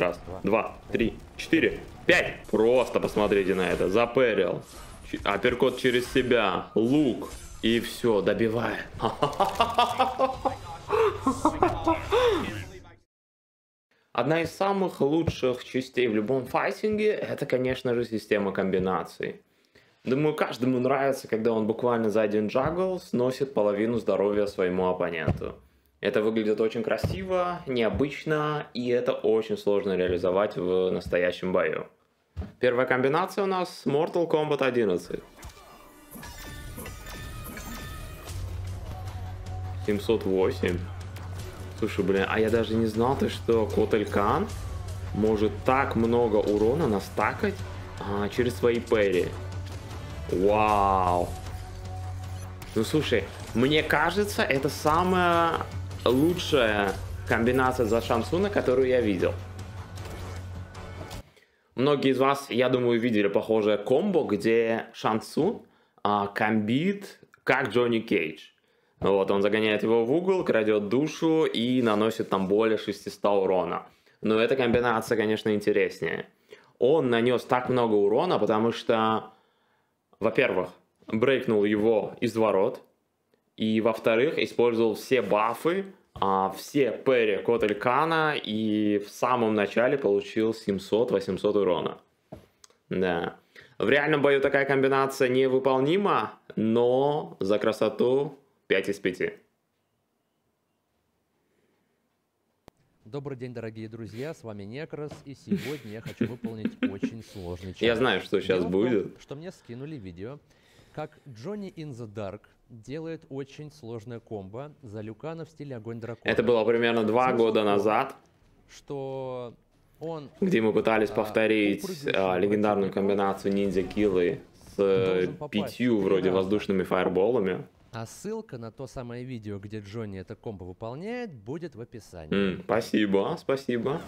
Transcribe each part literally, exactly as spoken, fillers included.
Раз, два, два три, четыре, пять. Просто посмотрите на это. Запэрил. Апперкот через себя. Лук. И все, добивает. Одна из самых лучших частей в любом файтинге, это, конечно же, система комбинаций. Думаю, каждому нравится, когда он буквально за один джагл сносит половину здоровья своему оппоненту. Это выглядит очень красиво, необычно, и это очень сложно реализовать в настоящем бою. Первая комбинация у нас с Mortal Kombat одиннадцать. семьсот восемь. Слушай, блин, а я даже не знал, ты что, Котелькан может так много урона настакать а, через свои перри. Вау. Ну, слушай, мне кажется, это самая лучшая комбинация за Шан Цуна, которую я видел. Многие из вас, я думаю, видели похожее комбо, где Шан Цун а, комбит как Джонни Кейдж. Вот, он загоняет его в угол, крадет душу и наносит там более шестисот урона. Но эта комбинация, конечно, интереснее. Он нанес так много урона, потому что, во-первых, брейкнул его из ворот. И, во-вторых, использовал все бафы, все перри Котелькана. И в самом начале получил семьсот-восемьсот урона. Да. В реальном бою такая комбинация невыполнима, но за красоту... пять из пяти. Добрый день, дорогие друзья, с вами Некрас, и сегодня я хочу выполнить очень сложный челлендж. Я знаю, что сейчас будет. Что мне скинули видео, как Джонни in the Dark делает очень сложное комбо за Люкана в стиле Огонь Дракона. Это было примерно два года назад, что он, где мы пытались повторить легендарную комбинацию Ниндзя Киллы с пятью вроде воздушными фаерболами. А ссылка на то самое видео, где Джонни это комбо выполняет, будет в описании. Mm, спасибо, спасибо.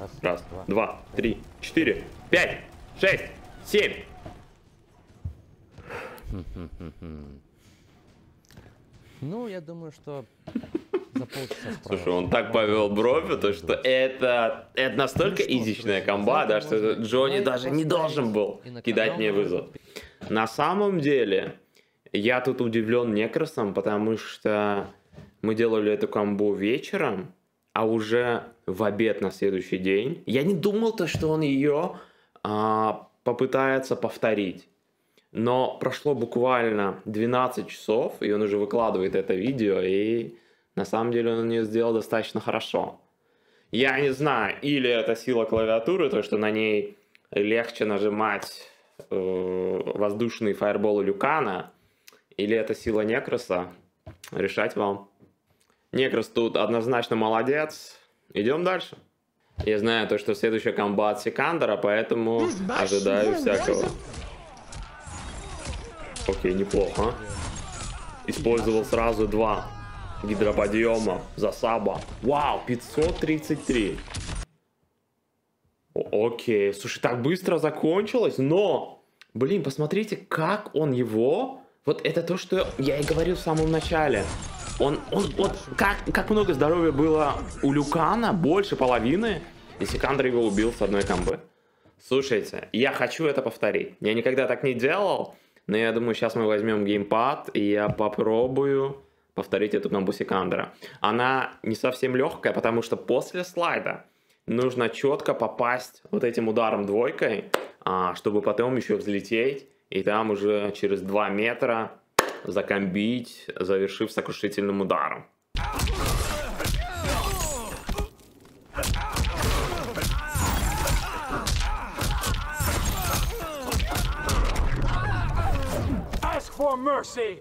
Раз, Раз два, два, три, четыре, пять, шесть, семь. Ну, я думаю, что... Слушай, он так повел бровью, то что это, это настолько изичная комба, да, что Джонни даже не должен был кидать мне вызов. На самом деле, я тут удивлен Некрасом, потому что мы делали эту комбу вечером, а уже в обед на следующий день. Я не думал то, что он ее а, попытается повторить. Но прошло буквально двенадцать часов, и он уже выкладывает это видео, и... На самом деле он ее сделал достаточно хорошо. Я не знаю, или это сила клавиатуры, то что на ней легче нажимать э, воздушные фаерболы Люкана, или это сила Некраса, решать вам. Некрас тут однозначно молодец. Идем дальше. Я знаю то, что следующая комба от Сикандера, поэтому ожидаю всякого. Окей, неплохо. Использовал сразу два гидроподъема за саба. Вау, пятьсот тридцать три. О, окей, слушай, так быстро закончилось, но, блин, посмотрите, как он его... Вот это то, что я и говорил в самом начале. Он, он, вот, как, как много здоровья было у Люкана, больше половины, и Сикандер его убил с одной комбы. Слушайте, я хочу это повторить. Я никогда так не делал, но я думаю, сейчас мы возьмем геймпад, и я попробую... повторить эту комбу Сикандера. Она не совсем легкая, потому что после слайда нужно четко попасть вот этим ударом двойкой, чтобы потом еще взлететь и там уже через два метра закомбить, завершив сокрушительным ударом. Ask for mercy.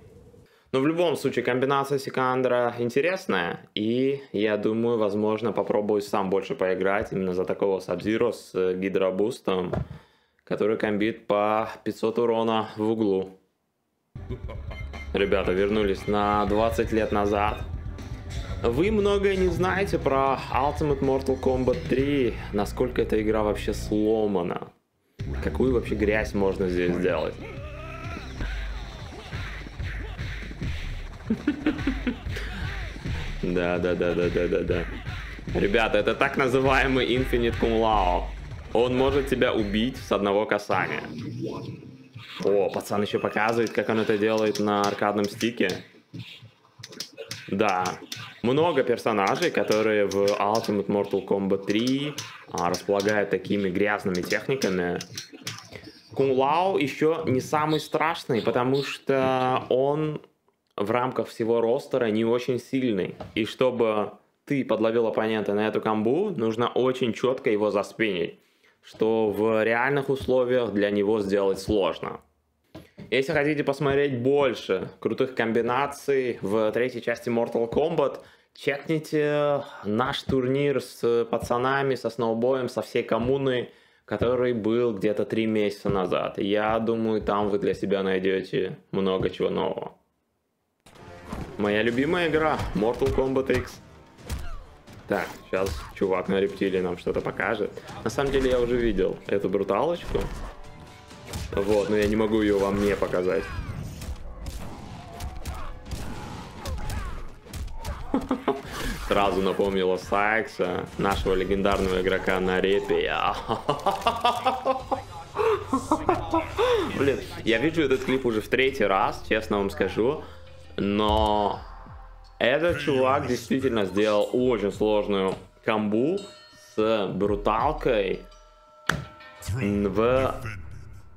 Но в любом случае комбинация Сикандера интересная, и я думаю, возможно, попробую сам больше поиграть именно за такого Сабзиро с гидробустом, который комбит по пятьсот урона в углу. Ребята, вернулись на двадцать лет назад. Вы многое не знаете про Ultimate Mortal Kombat три, насколько эта игра вообще сломана, какую вообще грязь можно здесь сделать. Да, да, да, да, да, да, да. Ребята, это так называемый Infinite Кун Лао. Он может тебя убить с одного касания. О, пацан еще показывает, как он это делает на аркадном стике. Да. Много персонажей, которые в Ultimate Mortal Kombat три а, располагают такими грязными техниками. Кун Лао еще не самый страшный, потому что он в рамках всего ростера не очень сильный. И чтобы ты подловил оппонента на эту комбу, нужно очень четко его заспинить, что в реальных условиях для него сделать сложно. Если хотите посмотреть больше крутых комбинаций в третьей части Mortal Kombat, чекните наш турнир с пацанами, со Сноубоем, со всей коммуной, который был где-то три месяца назад. Я думаю, там вы для себя найдете много чего нового. Моя любимая игра Mortal Kombat X. Так, сейчас чувак на рептилии нам что-то покажет. На самом деле я уже видел эту бруталочку. Вот, но я не могу ее вам не показать. Сразу напомнила Сайкса, нашего легендарного игрока на репе. Блин, я вижу этот клип уже в третий раз, честно вам скажу. Но этот чувак действительно сделал очень сложную комбу с бруталкой в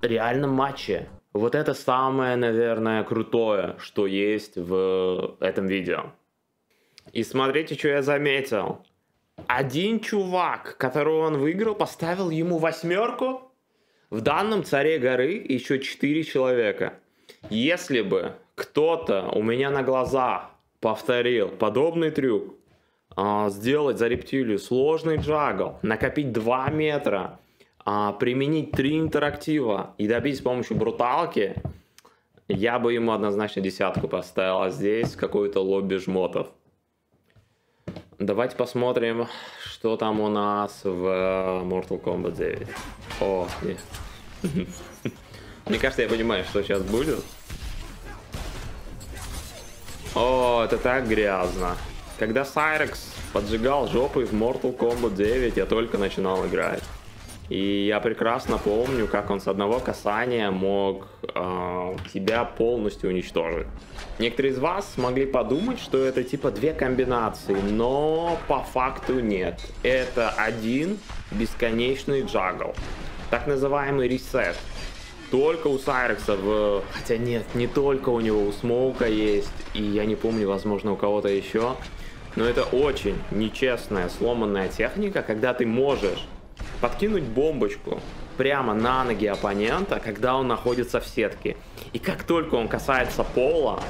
реальном матче. Вот это самое, наверное, крутое, что есть в этом видео. И смотрите, что я заметил. Один чувак, которого он выиграл, поставил ему восьмерку. В данном царе горы еще четыре человека. Если бы кто-то у меня на глазах повторил подобный трюк, сделать за рептилию сложный джагл, накопить два метра, применить три интерактива и добить с помощью бруталки, я бы ему однозначно десятку поставил, а здесь какой-то лобби жмотов. Давайте посмотрим, что там у нас в Mortal Kombat девять. О, мне кажется, я понимаю, что сейчас будет. О, это так грязно. Когда Сайракс поджигал жопой в Mortal Kombat девять, я только начинал играть. И я прекрасно помню, как он с одного касания мог э, тебя полностью уничтожить. Некоторые из вас могли подумать, что это типа две комбинации, но по факту нет. Это один бесконечный джагл, так называемый ресет. Только у Сайракса, в... хотя нет, не только у него, у Смоука есть, и я не помню, возможно, у кого-то еще. Но это очень нечестная, сломанная техника, когда ты можешь подкинуть бомбочку прямо на ноги оппонента, когда он находится в сетке. И как только он касается пола,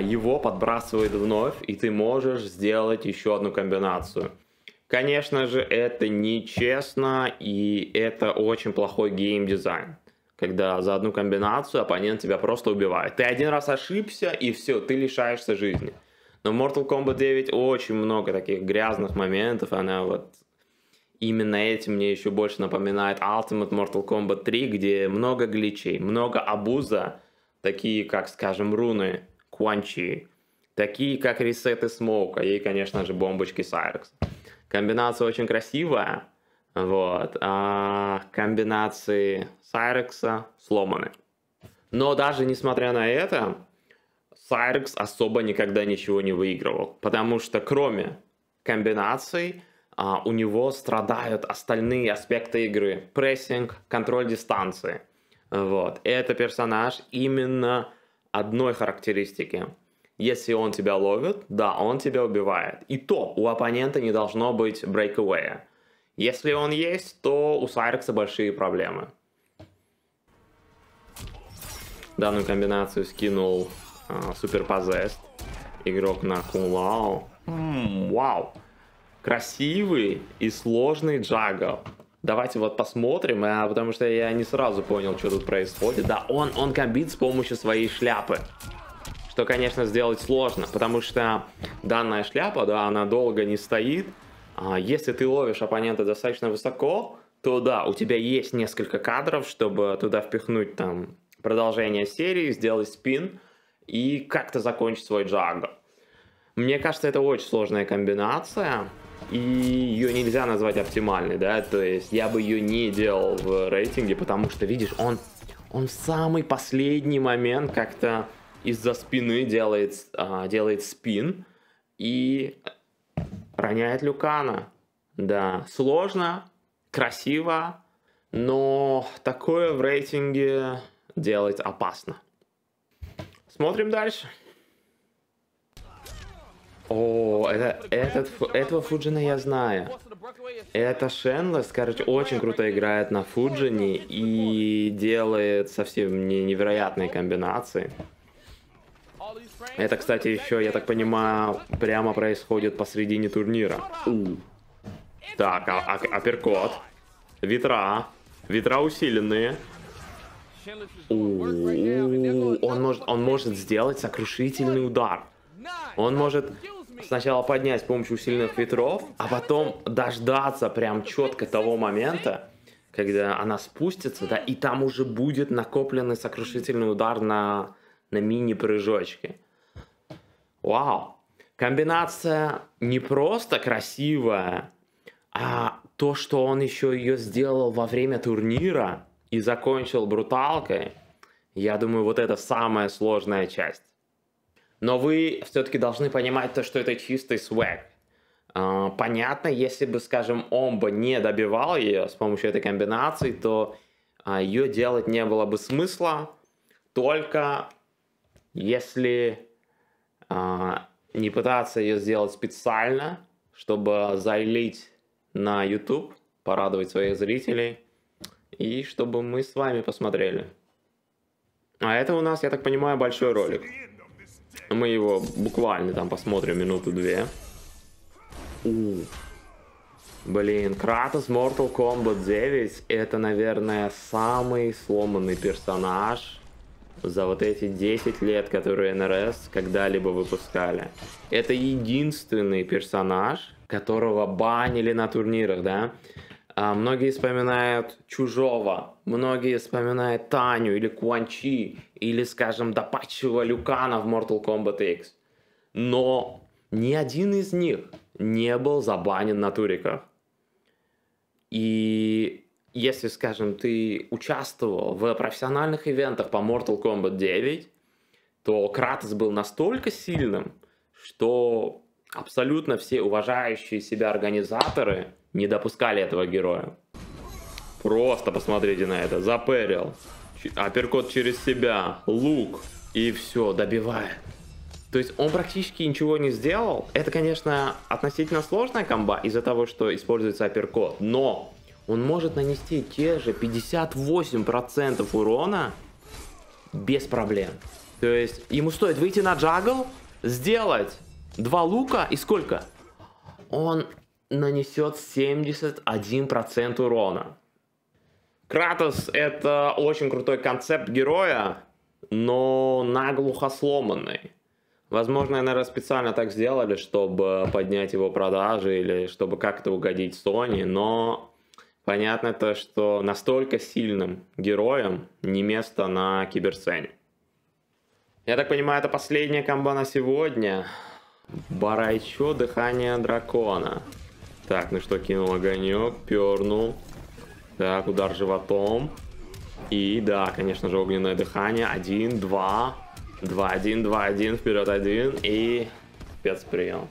его подбрасывает вновь, и ты можешь сделать еще одну комбинацию. Конечно же, это нечестно, и это очень плохой геймдизайн, когда за одну комбинацию оппонент тебя просто убивает. Ты один раз ошибся, и все, ты лишаешься жизни. Но в Mortal Kombat девять очень много таких грязных моментов, она вот... Именно этим мне еще больше напоминает Ultimate Mortal Kombat три, где много гличей, много абуза, такие как, скажем, руны Куанчи, такие как ресеты Смоука и, конечно же, бомбочки Сайракс. Комбинация очень красивая, вот, а комбинации Сайракса сломаны. Но даже несмотря на это, Сайракс особо никогда ничего не выигрывал, потому что кроме комбинаций Uh, у него страдают остальные аспекты игры. Прессинг, контроль дистанции. Вот. Это персонаж именно одной характеристики. Если он тебя ловит, да, он тебя убивает. И то у оппонента не должно быть брейкэвэя. Если он есть, то у Сайракса большие проблемы. Данную комбинацию скинул uh, Супер Позест, игрок на Кун Лао. Mm, вау! Красивый и сложный джагл. Давайте вот посмотрим, а, потому что я не сразу понял, что тут происходит. Да, он, он комбит с помощью своей шляпы. Что, конечно, сделать сложно, потому что данная шляпа, да, она долго не стоит. А если ты ловишь оппонента достаточно высоко, то да, у тебя есть несколько кадров, чтобы туда впихнуть там продолжение серии, сделать спин и как-то закончить свой джагл. Мне кажется, это очень сложная комбинация, и ее нельзя назвать оптимальной, да, то есть я бы ее не делал в рейтинге, потому что, видишь, он, он в самый последний момент как-то из-за спины делает, а, делает спин и роняет Люкана. Да, сложно, красиво, но такое в рейтинге делать опасно. Смотрим дальше. О, это, этот, этого Фуджина я знаю. Это Shinles, короче, очень круто играет на Фуджине и делает совсем невероятные комбинации. Это, кстати, еще, я так понимаю, прямо происходит посредине турнира. У. Так, а, а, апперкот. Ветра. Ветра усиленные. У-у-у. Он может, он может сделать сокрушительный удар. Он может сначала поднять с помощью сильных ветров, а потом дождаться прям четко того момента, когда она спустится, да, и там уже будет накопленный сокрушительный удар на, на мини-прыжочке. Вау! Комбинация не просто красивая, а то, что он еще ее сделал во время турнира и закончил бруталкой, я думаю, вот это самая сложная часть. Но вы все-таки должны понимать то, что это чистый свэг. Понятно, если бы, скажем, Омбо не добивал ее с помощью этой комбинации, то ее делать не было бы смысла, только если не пытаться ее сделать специально, чтобы залить на YouTube, порадовать своих зрителей, и чтобы мы с вами посмотрели. А это у нас, я так понимаю, большой ролик. Мы его буквально там посмотрим минуту-две. Блин, Кратос Mortal Kombat девять это, наверное, самый сломанный персонаж за вот эти десять лет, которые эн эр эс когда-либо выпускали. Это единственный персонаж, которого банили на турнирах, да? А многие вспоминают Чужого, многие вспоминают Таню или Куанчи, или, скажем, допатчевого Люкана в Mortal Kombat икс. Но ни один из них не был забанен на туриках. И если, скажем, ты участвовал в профессиональных ивентах по Mortal Kombat девять, то Кратос был настолько сильным, что абсолютно все уважающие себя организаторы не допускали этого героя. Просто посмотрите на это. Запэрил. Апперкот через себя. Лук. И все, добивает. То есть он практически ничего не сделал. Это, конечно, относительно сложная комба из-за того, что используется апперкот. Но он может нанести те же пятьдесят восемь процентов урона без проблем. То есть ему стоит выйти на джагл, сделать два лука и сколько? Он нанесет семьдесят один процент урона. Кратос это очень крутой концепт героя, но наглухо сломанный. Возможно, эн эр эс специально так сделали, чтобы поднять его продажи или чтобы как-то угодить Sony, но понятно то, что настолько сильным героем не место на киберсцене. Я так понимаю, это последняя комба на сегодня. Бо Рай Чо, дыхание дракона. Так, ну что, кинул огонек, пернул. Так, удар животом. И да, конечно же, огненное дыхание. Один, два. Два, один, два, один. Вперед, один. И спецприем.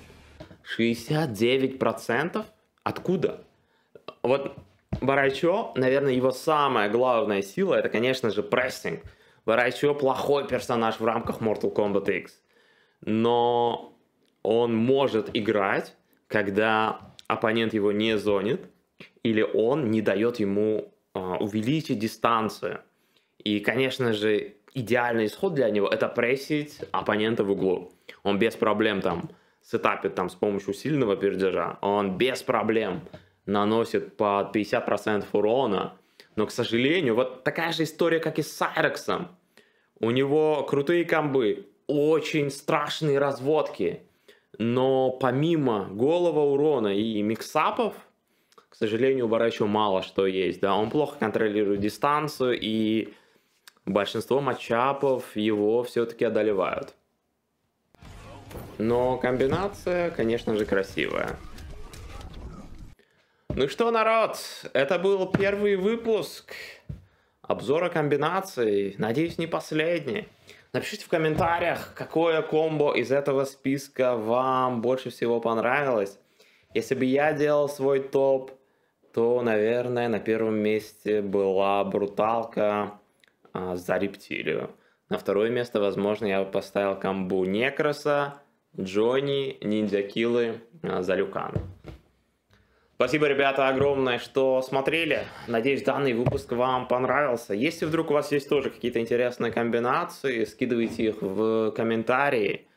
шестьдесят девять процентов? Откуда? Вот Бо Рай Чо, наверное, его самая главная сила, это, конечно же, прессинг. Бо Рай Чо плохой персонаж в рамках Mortal Kombat икс. Но он может играть, когда оппонент его не зонит, или он не дает ему э, увеличить дистанцию. И, конечно же, идеальный исход для него – это прессить оппонента в углу. Он без проблем там сетапит там, с помощью сильного пердежа, он без проблем наносит по пятьдесят процентов урона. Но, к сожалению, вот такая же история, как и с Сайраксом. У него крутые комбы, очень страшные разводки. Но помимо голого урона и миксапов, к сожалению, у Бо Рай Чо мало что есть. Да? Он плохо контролирует дистанцию, и большинство матчапов его все-таки одолевают. Но комбинация, конечно же, красивая. Ну что, народ, это был первый выпуск обзора комбинаций. Надеюсь, не последний. Напишите в комментариях, какое комбо из этого списка вам больше всего понравилось. Если бы я делал свой топ, то, наверное, на первом месте была бруталка а, за рептилию. На второе место, возможно, я бы поставил комбу Некраса, Джонни, Ниндзя Киллы а, за Лю Кан. Спасибо, ребята, огромное, что смотрели. Надеюсь, данный выпуск вам понравился. Если вдруг у вас есть тоже какие-то интересные комбинации, скидывайте их в комментарии.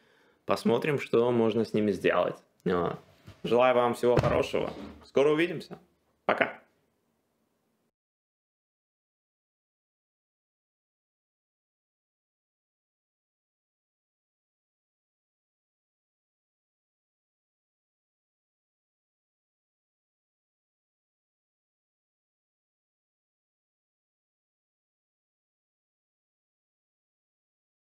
Посмотрим, что можно с ними сделать. Желаю вам всего хорошего. Скоро увидимся. Пока.